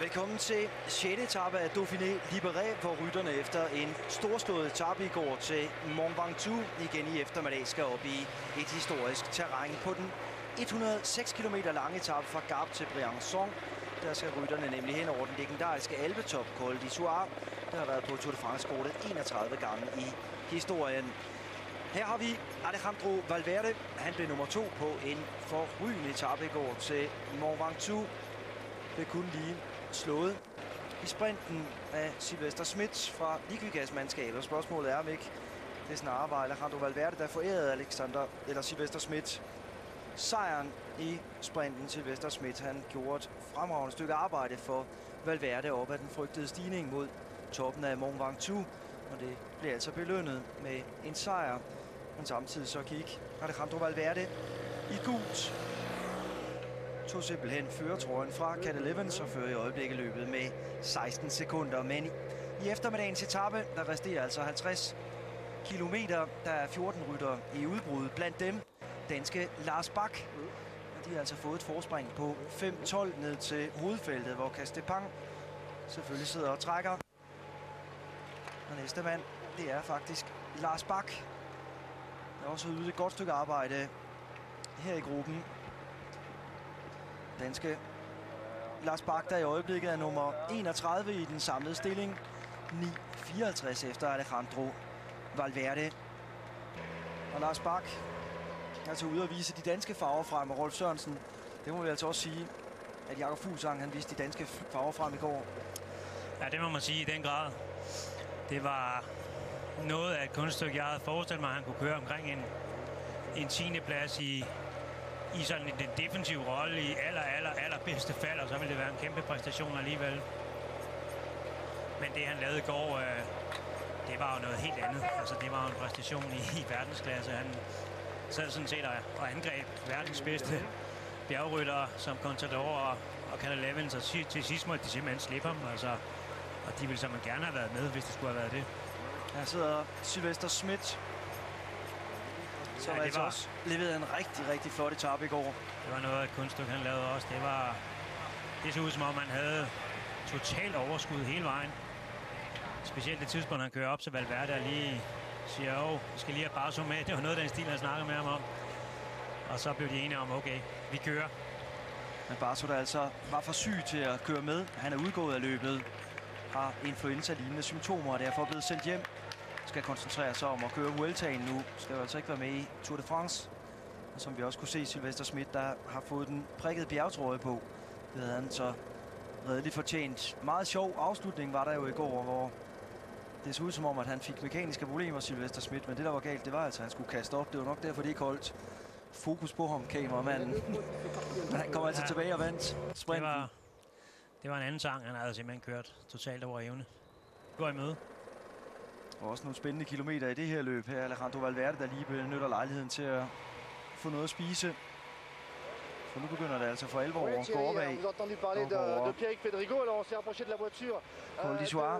Velkommen til 6. etape af Dauphiné Liberé, hvor rytterne efter en storslået etape i går til Mont Ventoux igen i eftermiddag skal op i et historisk terræn på den 106 km lange etape fra Gap til Briançon. Der skal rytterne nemlig hen over den legendariske alpetop Côte de Soua, der har været på Tour de France-kortet 31 gange i historien. Her har vi Alejandro Valverde. Han blev nummer 2 på en forrygende etape i går til Mont Ventoux. Det kunne lige slået i sprinten af Sylvester Schmitt fra Liquigas-mandskabet. Spørgsmålet er, om ikke det snarere var Alejandro Valverde, der forærede Sylvester Schmitt sejren i sprinten. Sylvester Schmitt, han gjorde et fremragende stykke arbejde for Valverde op ad den frygtede stigning mod toppen af Mont Ventoux. Og det blev altså belønnet med en sejr. Men samtidig så gik Alejandro Valverde i gult. Tog simpelthen førertrøjen fra Cadel Evans og fører i øjeblikket løbet med 16 sekunder. Men i eftermiddagens etape, der resterer altså 50 kilometer. Der er 14 ryttere i udbrud. Blandt dem danske Lars Bak. De har altså fået et forspring på 5-12 ned til hovedfeltet, hvor Castepang selvfølgelig sidder og trækker. Og næste mand, det er faktisk Lars Bak. Der har også ydet et godt stykke arbejde her i gruppen. Danske Lars Bak, der i øjeblikket er nummer 31 i den samlede stilling. 9.54 efter Alejandro Valverde. Og Lars Bak er altså ude at vise de danske farver frem, og Rolf Sørensen, det må vi altså også sige, at Jakob Fuglsang, han viste de danske farver frem i går. Ja, det må man sige i den grad. Det var noget af et kunststykke, jeg havde forestillet mig, at han kunne køre omkring en 10. plads i sådan en defensiv rolle i allerbedste fald, og så ville det være en kæmpe præstation alligevel. Men det, han lavede i går, det var jo noget helt andet. Altså, det var en præstation i verdensklasse. Han sad sådan set og angreb verdens bedste bjergryttere som Contador og Cadel Evans, og til sidst måtte de simpelthen slippe ham. Altså, og de ville simpelthen gerne have været med, hvis det skulle have været det. Her sidder Sylvester Schmitt. Så ja, altså også leverede en rigtig flot etape i går. Det var noget af et kunststykke, han lavede også. Det så ud som om, man havde totalt overskud hele vejen. Specielt det tidspunkt, han kører op, så Valverde og lige siger, åh, vi skal lige have Barso med. Det var noget af den stil, han snakkede med ham om. Og så blev de enige om, okay, vi kører. Men Barso, der altså var for syg til at køre med. Han er udgået af løbet, har influenza-lignende symptomer og derfor er blevet sendt hjem. Skal koncentrere sig om at køre Vueltaen nu. Skal jo altså ikke være med i Tour de France. Og som vi også kunne se, Sylvester Schmitt, der har fået den prikkede bjergetrøje på. Det havde han så redeligt fortjent. Meget sjov afslutning var der jo i går, hvor det så ud som om, at han fik mekaniske problemer, Sylvester Schmitt. Men det, der var galt, det var altså, at han skulle kaste op. Det var nok derfor, det ikke holdt fokus på ham, kameramanden. Men han kom altså tilbage og vandt sprinten. Det var en anden sang, han havde simpelthen kørt totalt over evne. Går i møde. Og også nogle spændende kilometer i det her løb her. Alejandro Valverde, der lige benytter lejligheden til at få noget at spise. For nu begynder det altså for alvor at gå opad. Vi har entendu parler de Pierrick Fédrigo, alors on s'est approché de la voiture.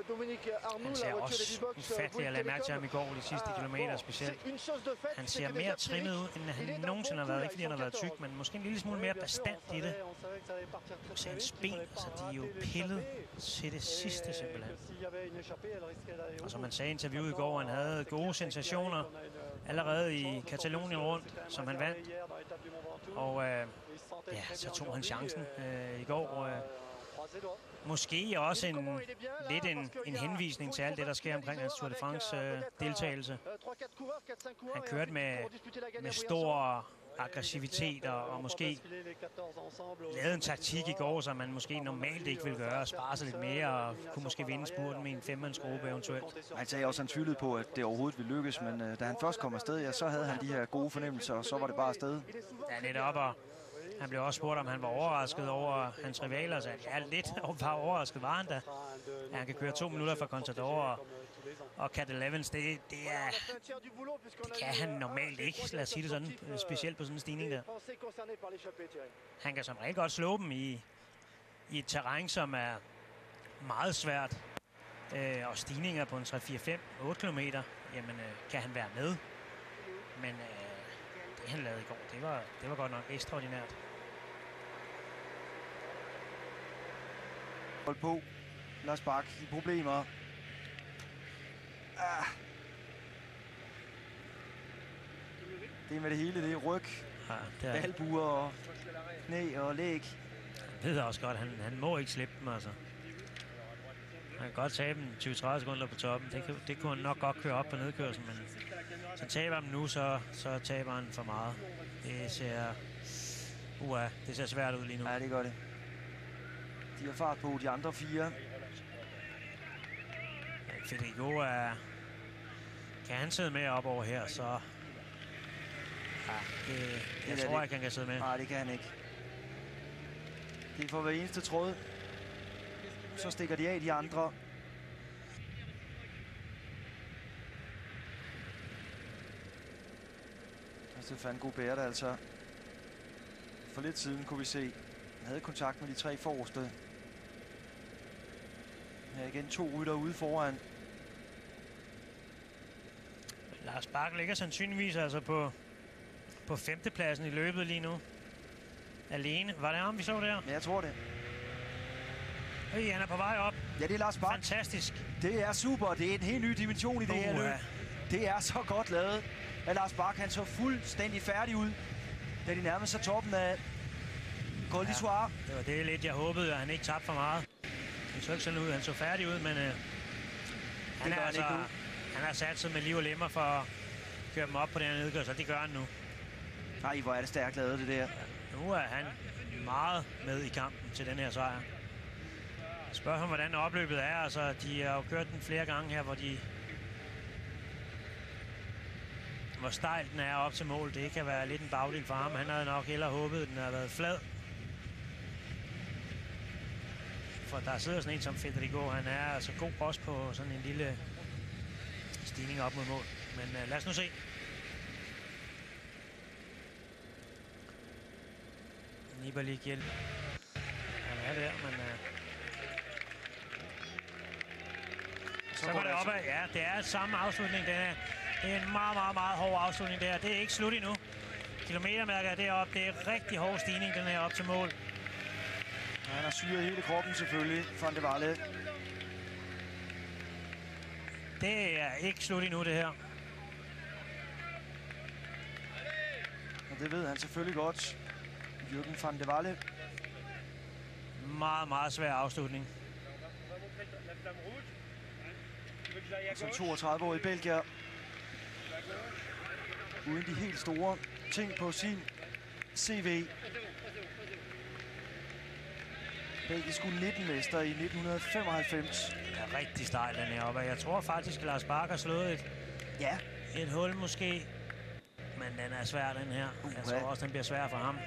Dominique Arnoux, la voiture des Box. Ufattelig at lade mærke til ham i går, de sidste kilometer specielt. Han ser mere trimmet ud, end han nogensinde har været. Ikke fordi han har været tyk, men måske en lille smule mere bestand i det. Så hans ben, så de er jo pillet til det sidste simpelthen. Og som han sagde i interviewet i går, han havde gode sensationer allerede i Katalonien rundt, som han vandt. Og ja, så tog han chancen i går. Måske også lidt en henvisning til alt det, der sker omkring hans Tour de France-deltagelse. Han kørte med stor aggressivitet og måske lavede en taktik i går, som man måske normalt ikke ville gøre, og spare sig lidt mere og kunne måske vinde spurten med en femmandsgruppe eventuelt. Han sagde også, han tvivlede på, at det overhovedet ville lykkes, men da han først kom afsted, ja, så havde han de her gode fornemmelser, og så var det bare afsted. Ja, netop, og han blev også spurgt, om han var overrasket over hans rivaler, og sagde, ja, lidt overrasket var han da. Ja, han kan køre 2 minutter fra Contador og Cadel Evans, det kan han normalt ikke, lad os sige det sådan, specielt på sådan en stigning der. Han kan som regel godt slå dem i et terræn, som er meget svært, og stigninger på en 3-4-5-8 kilometer, jamen kan han være med, men det han lavede i går, det var godt nok ekstraordinært. Hold på. Lars Bak i problemer. Ah. Det er med det hele, det er ryg, ja, valbuer og knæ og læg. Han ved også godt, han må ikke slippe dem, altså. Han kan godt tabe dem 20-30 sekunder på toppen. Det kunne han nok godt køre op på nedkørslen, men så taber han nu, så taber han for meget. Det ser svært ud lige nu. Ja, det gør det. De har fart på, de andre fire. Fédrigo er... Kan han sidde med op over her, så... Ja, jeg tror ikke, han kan sidde med. Nej, det kan han ikke. Det får hver eneste tråd. Så stikker de af, de andre. Og Stéphane Goubert, altså. For lidt siden kunne vi se, han havde kontakt med de tre forreste. Her igen to rytter ude foran. Lars Bak ligger sandsynligvis altså på femtepladsen i løbet lige nu. Alene. Var det ham, vi så der? Ja, jeg tror det. Hey, han er på vej op. Ja, det er Lars Bak. Fantastisk. Det er super. Det er en helt ny dimension i det her løb. Det er så godt lavet, at Lars Bak, han så fuldstændig færdig ud, da de nærmede sig toppen af Côte de Soua. Det var det lidt, jeg håbede, at han ikke tabte for meget. Han så ikke sådan ud. Han så færdig ud, men han har sat sig med liv og lemmer for at køre dem op på den her nedgørelse, og det gør han nu. Nej, hvor er det stærkt lavet, det der. Ja, nu er han meget med i kampen til den her sejr. Spørg ham, hvordan opløbet er. Altså, de har jo kørt den flere gange her, hvor stejl den er op til mål. Det kan være lidt en bagdel for ham. Han havde nok hellere håbet, at den havde været flad. For der sidder sådan en som Fédrigo. Han er altså god også på sådan en lille stigning op mod mål. Men lad os nu se. Nibali giver lidt. Han er der, men... Så går det opad. Ja, det er samme afslutning. Det er en meget, meget, meget hård afslutning der. Det er ikke slut endnu. Kilometermærker er deroppe. Det er rigtig hård stigning, den her op til mål. Ja, han har syret hele kroppen selvfølgelig. Van de Walle. Det er ikke slut endnu, det her. Og det ved han selvfølgelig godt. Jürgen Van de Walle. Meget, meget svær afslutning. Som 32-årig belgier. Uden de helt store ting på sin CV. Belgier skulle 19-mester i 1995. Det er rigtig stejl, den her oppe. Jeg tror faktisk, at Lars Bak har slået et hul måske. Men den er svær, den her. Jeg tror også, den bliver svær for ham.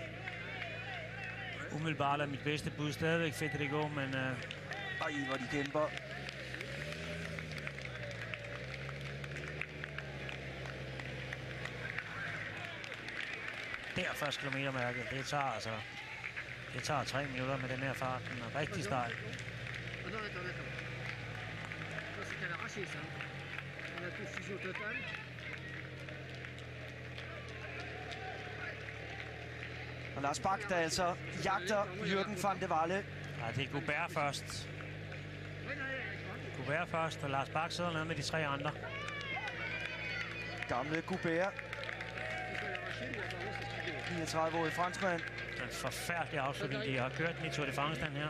Umiddelbart er mit bedste bud stadigvæk Fédrigo, men... Ej, hvor de kæmper. Der første kilometermærket, det tager altså... Det tager 3 minutter med den her fart. Den er rigtig stejl. Og Lars Bak, der altså jagter Jürgen van de Walle. Ja, det er Goubert først. Goubert først, og Lars Bak sidder nede med de tre andre. Gamle Goubert. 39-årig franskmand. En forfærdelig afslutning, de har kørt den i Tour de France den her.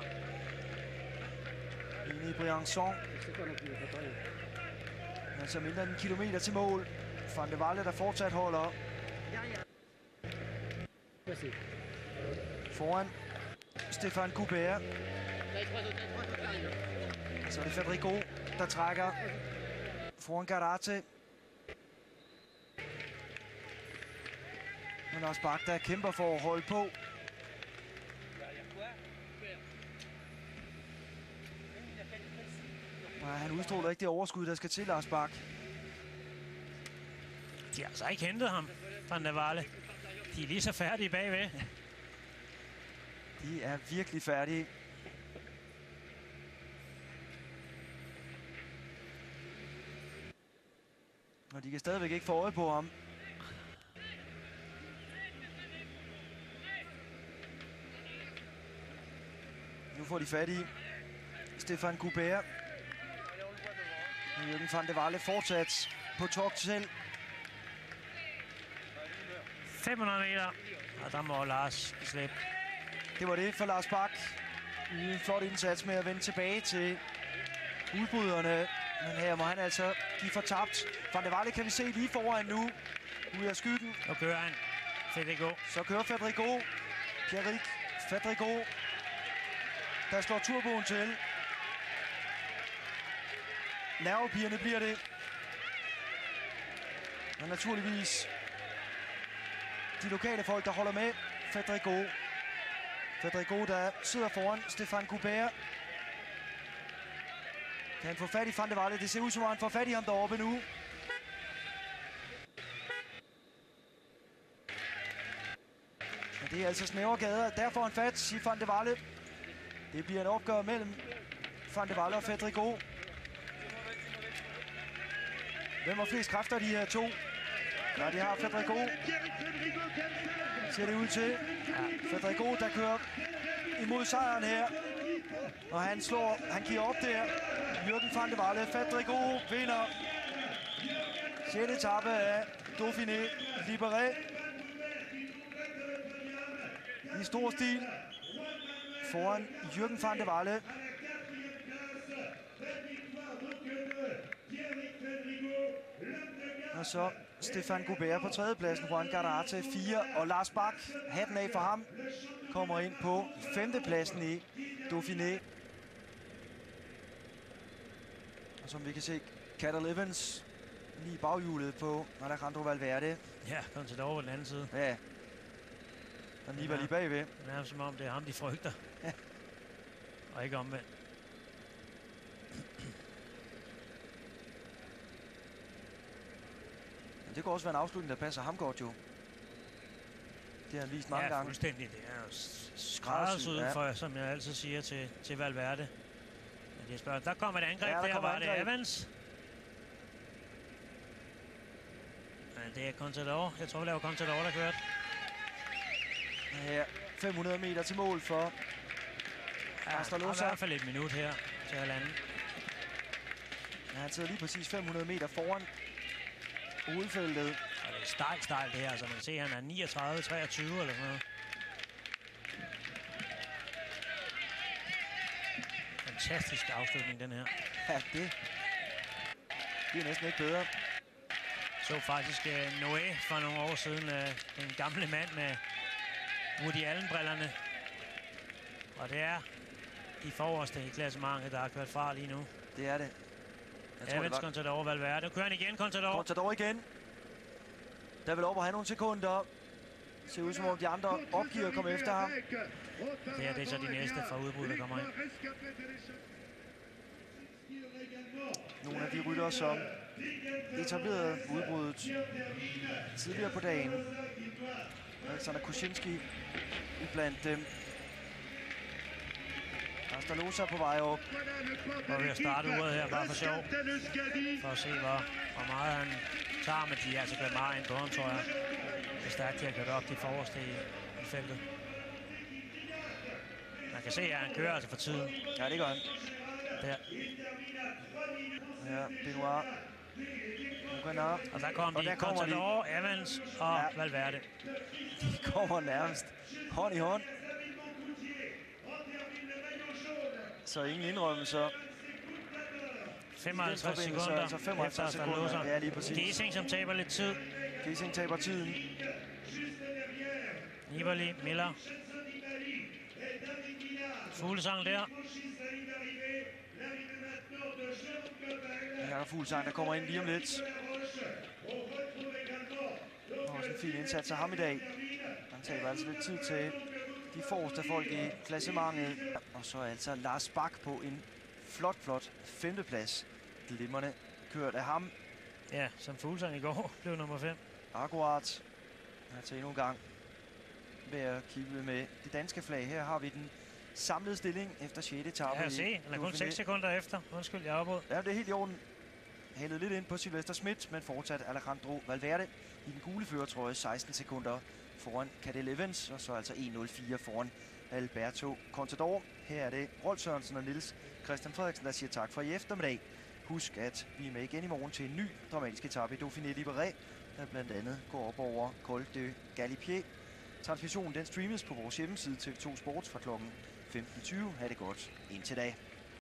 Inde i Briançon. Altså mindre end 1 kilometer til mål. Van de Walle, der fortsat holder. Foran Stéphane Goubert. Så er det Fédrigo, der trækker foran Garate. Men Lars Bak, der kæmper for at holde på. Nej, han udstråler ikke det overskud, der skal til Lars Bak. De har altså ikke hentet ham, Van de Walle. De er lige så færdige bagved. De er virkelig færdige. Og de kan stadigvæk ikke få øje på ham. Nu får de fat i Stéphane Goubert. Jürgen Van de Walle fortsat på togt selv. 500 meter, og der må Lars slippe. Det var det for Lars Bak. En flot indsats med at vende tilbage til udbryderne. Men her må han altså give for tabt. Van de Walle kan vi se lige foran nu. Ude af skyggen. Og kører han. Fédrigo. Så kører Fédrigo. Pierrick Fédrigo. Der slår turboen til. Nervepirrende bliver det. Og naturligvis de lokale folk, der holder med Fédrigo. Fédrigo, der sidder foran Stéphane Goubert. Kan han få fat i Van de Walle? Det ser ud som om han får fat i ham deroppe nu. Men det er altså snævre gader, der får han fat i Van de Walle. Det bliver en opgør mellem Van de Walle og Fédrigo. Hvem har flest kræfter, de her to? Ja, det har Fédrigo. Ser det ud til. Ja, Fédrigo, der kører imod sejren her. Og han slår, han giver op der. Jürgen van de Walle. Fédrigo vinder 6. etape af Dauphiné Liberé. I stor stil foran Jürgen van de Walle. Og så Stéphane Goubert på tredjepladsen, Juan Gararte 4, og Lars Bak, hatten af for ham, kommer ind på femtepladsen i Dauphiné. Og som vi kan se, Cadel Evans lige baghjulet på Alejandro Valverde. Ja, Contador på den anden side. Ja, og Nibali bagved. Nærmest som om det er ham, de frygter. Ja. Og ikke omvendt. Det kunne også være en afslutning, der passer ham godt jo. Det har han vist mange gange. Ja, fuldstændig. Det er jo skræddersyet for, som jeg altid siger til Valverde. Men det er spørgsmålet. Der kommer et angreb, der var det Evans. Men det er Contador. Jeg tror, vi laver Contador, der kørte. Her, 500 meter til mål for Astralosa. Der er i hvert fald et minut her til halvanden. Ja, han sidder lige præcis 500 meter foran hovedfeltet. Og det er stejlt det her, så man kan se, at han er 39-23 eller sådan noget. Fantastisk afslutning, den her. Ja, det bliver næsten ikke bedre. Så faktisk Noé for nogle år siden, den gamle mand med Woody Allen-brillerne. Og det er de forreste i klassementet, der har kørt fra lige nu. Det er det. Evans, Contador, Valverde. Nu kører han igen, Contador. Contador igen. Der vil op og have nogle sekunder. Ser ud som om de andre opgiver at komme efter ham. Det er det så de næste fra udbrud, der kommer ind. Nogle af de rytter, som etablerede udbruddet tidligere på dagen. Alexander Kuczynski blandt dem. Astralosa på vej op. Og vi har startet uret her bare for sjov. For at se, hvor meget han tager, men de er altså blevet meget ind på ham, tror jeg. Det er stærkt, de har kørt op de forreste i feltet. Man kan se, at han kører altså for tiden. Ja, det gør han. Der. Ja, Benoit. Og der kommer de. Contador, Evans og Valverde. De kommer nærmest hånd i hånd. Så ingen indrømmelser. 55 sekunder. Altså 55 sekunder. Ja, lige præcis. Giesing, som taber lidt tid. Giesing taber tiden. Nibali, Miller. Fuglsang der. Jakob Fuglsang, der kommer ind lige om lidt. Også en fin indsats af ham i dag. Han taber altså lidt tid til de forreste folk i klassementet. Og så altså Lars Bak på en flot femteplads. Glimrende kørt af ham. Ja, som Fuglsang i går blev nummer 5. Akkurat. Her til endnu en gang ved at kigge med det danske flag. Her har vi den samlede stilling efter 6. etape. Ja, se. Han er kun 6 sekunder efter. Undskyld, jeg afbrød. Ja, det er helt i orden. Hældede lidt ind på Sylvester Schmitt, men fortsat Alejandro Valverde i den gule førertrøje 16 sekunder foran Cadel Evans, og så altså 1.04 foran Alberto Contador. Her er det Rolf Sørensen og Nils Christian Frederiksen, der siger tak for i eftermiddag. Husk, at vi er med igen i morgen til en ny dramatisk etape i Dauphiné Liberé, der blandt andet går op over Colt de Galipier. Transmissionen den streames på vores hjemmeside TV2 Sports fra kl. 15:20. Ha' det godt indtil da.